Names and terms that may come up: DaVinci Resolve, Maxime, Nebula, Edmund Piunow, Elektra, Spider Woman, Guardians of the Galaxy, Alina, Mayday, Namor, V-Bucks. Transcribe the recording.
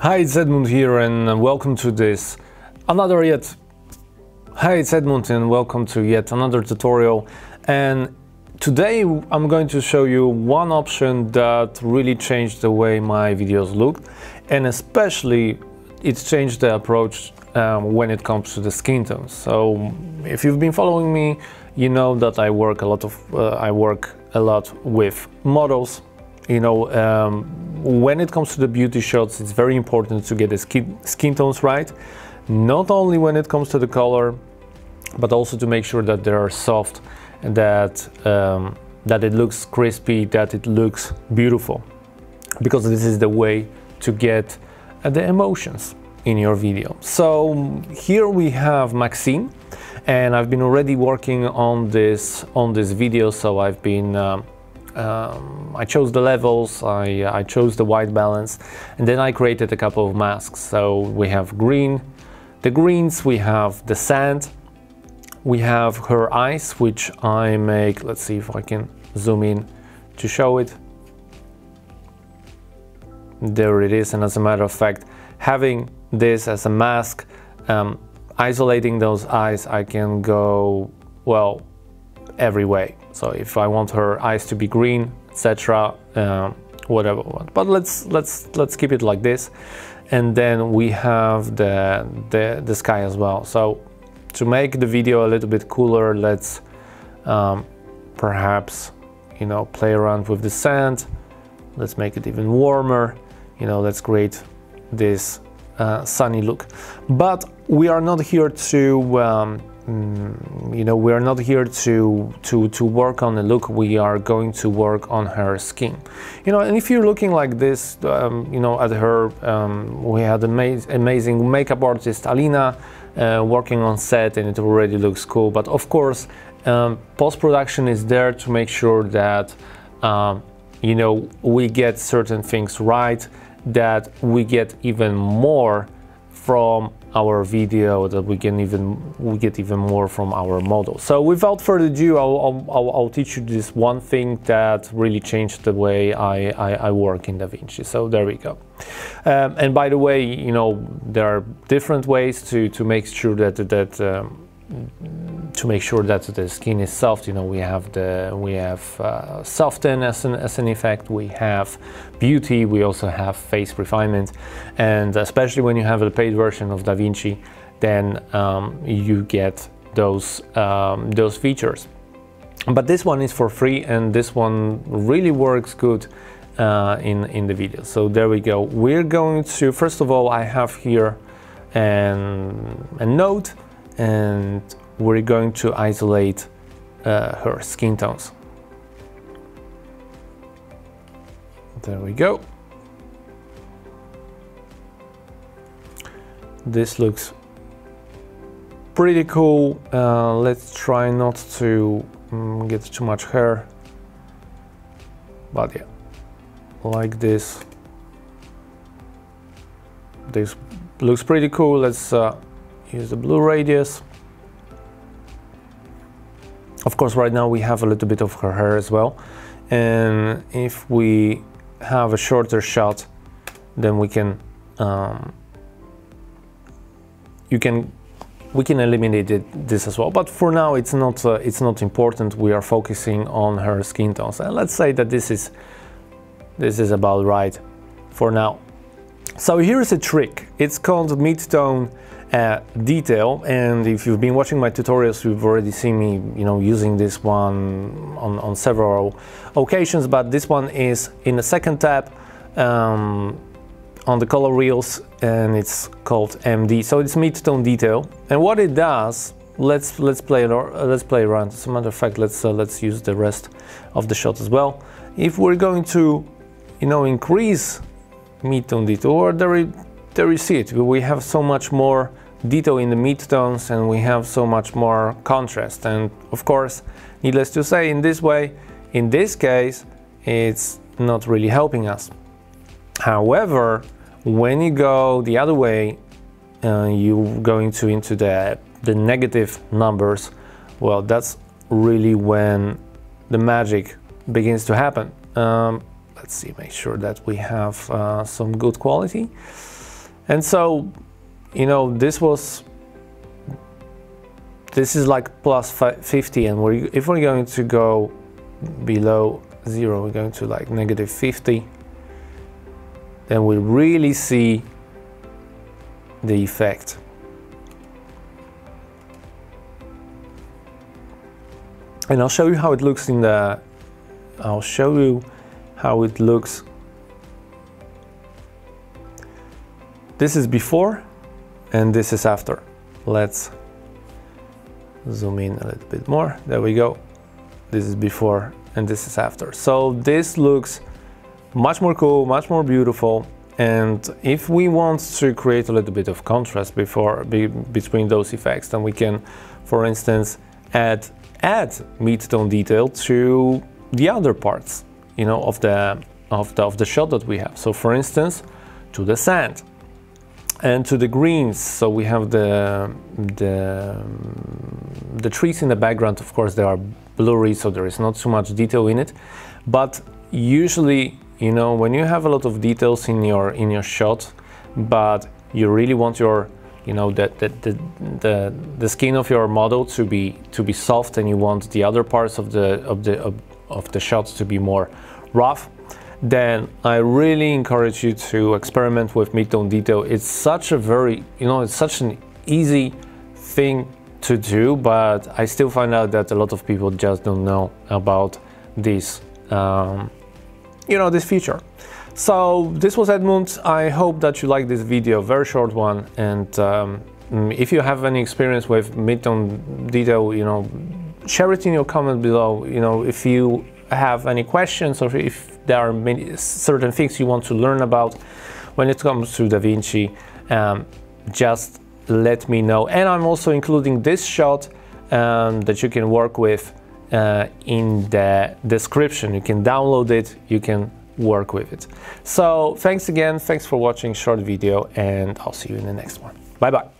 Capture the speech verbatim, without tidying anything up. Hi, it's Edmund here and welcome to this another yet Hi, it's Edmund and welcome to yet another tutorial. And today I'm going to show you one option that really changed the way my videos looked, and especially it's changed the approach um, when it comes to the skin tones. So if you've been following me, you know that I work a lot of uh, I work a lot with models. You know, um, when it comes to the beauty shots, it's very important to get the skin, skin tones right, not only when it comes to the color, but also to make sure that they are soft, that um, that it looks crispy, that it looks beautiful, because this is the way to get uh, the emotions in your video. So here we have Maxime, and I've been already working on this on this video. So I've been um, Um, I chose the levels, I, I chose the white balance, and then I created a couple of masks. So we have green, the greens, we have the sand, we have her eyes, which I make, let's see if I can zoom in to show it. There it is, and as a matter of fact, having this as a mask, um, isolating those eyes, I can go, well, every way. So if I want her eyes to be green, etc., um, whatever I want. But let's let's let's keep it like this. And then we have the, the the sky as well. So to make the video a little bit cooler, let's um, perhaps, you know, play around with the sand. Let's make it even warmer. You know, let's create this uh, sunny look. But we are not here to um, Mm, you know, we are not here to to to work on the look. We are going to work on her skin, you know. And if you're looking like this, um, you know, at her, um, we had an amaz amazing makeup artist Alina uh, working on set, and it already looks cool. But of course, um, post-production is there to make sure that um, you know, we get certain things right, that we get even more from our video, that we can even we get even more from our model. So without further ado, I'll, I'll, I'll teach you this one thing that really changed the way I, I, I work in DaVinci. So there we go. Um, and by the way, you know, there are different ways to to make sure that that um, to make sure that the skin is soft. You know, we have the we have uh, soften as an as an effect. We have beauty. We also have face refinement. And especially when you have a paid version of DaVinci, then um, you get those um, those features. But this one is for free, and this one really works good uh, in in the video. So there we go. We're going to, first of all, I have here an, a note, and we're going to isolate uh, her skin tones. There we go. This looks pretty cool. Uh, let's try not to um, get too much hair, but yeah, like this. This looks pretty cool. Let's uh, use the blue radius. Of course, right now we have a little bit of her hair as well, and if we have a shorter shot, then we can um, you can we can eliminate it, this as well. But for now, it's not uh, it's not important. We are focusing on her skin tones, and let's say that this is this is about right for now. So here's a trick. It's called mid-tone uh, detail, and if you've been watching my tutorials, you've already seen me, you know, using this one on, on several occasions. But this one is in the second tab um, on the color wheels, and it's called M D. So it's mid-tone detail, and what it does, let's let's play let's play around. As a matter of fact, let's uh, let's use the rest of the shot as well. If we're going to, you know, increase mid-tone detail, or there you, there you see it, we have so much more detail in the mid-tones, and we have so much more contrast. And of course, needless to say, in this way, in this case, it's not really helping us. However, when you go the other way, uh, you go into, into the, the negative numbers, well, that's really when the magic begins to happen. Um, Let's see, make sure that we have uh, some good quality. And so, you know, this was, this is like plus fifty, and we're, if we're going to go below zero, we're going to like negative fifty, then we'll really see the effect. And I'll show you how it looks in the, I'll show you how it looks. This is before and this is after. Let's zoom in a little bit more. There we go. This is before and this is after. So this looks much more cool, much more beautiful. And if we want to create a little bit of contrast before be, between those effects, then we can, for instance, add add mid-tone detail to the other parts, you know, of the, of the of the shot that we have. So, for instance, to the sand and to the greens. So we have the the the trees in the background. Of course, they are blurry, so there is not so much detail in it. But usually, you know, when you have a lot of details in your in your shot, but you really want your, you know, that the, the, the, the skin of your model to be to be soft, and you want the other parts of the of the of, of the shots to be more rough, then I really encourage you to experiment with mid-tone detail. It's such a very, you know, it's such an easy thing to do, but I still find out that a lot of people just don't know about this, um, you know, this feature. So this was Edmund. I hope that you liked this video, very short one. And um, if you have any experience with mid-tone detail, you know, share it in your comment below. You know, if you have any questions or if there are many certain things you want to learn about when it comes to DaVinci, um, just let me know. And I'm also including this shot um, that you can work with uh, in the description. You can download it, you can work with it. So thanks again, thanks for watching short video, and I'll see you in the next one. Bye bye.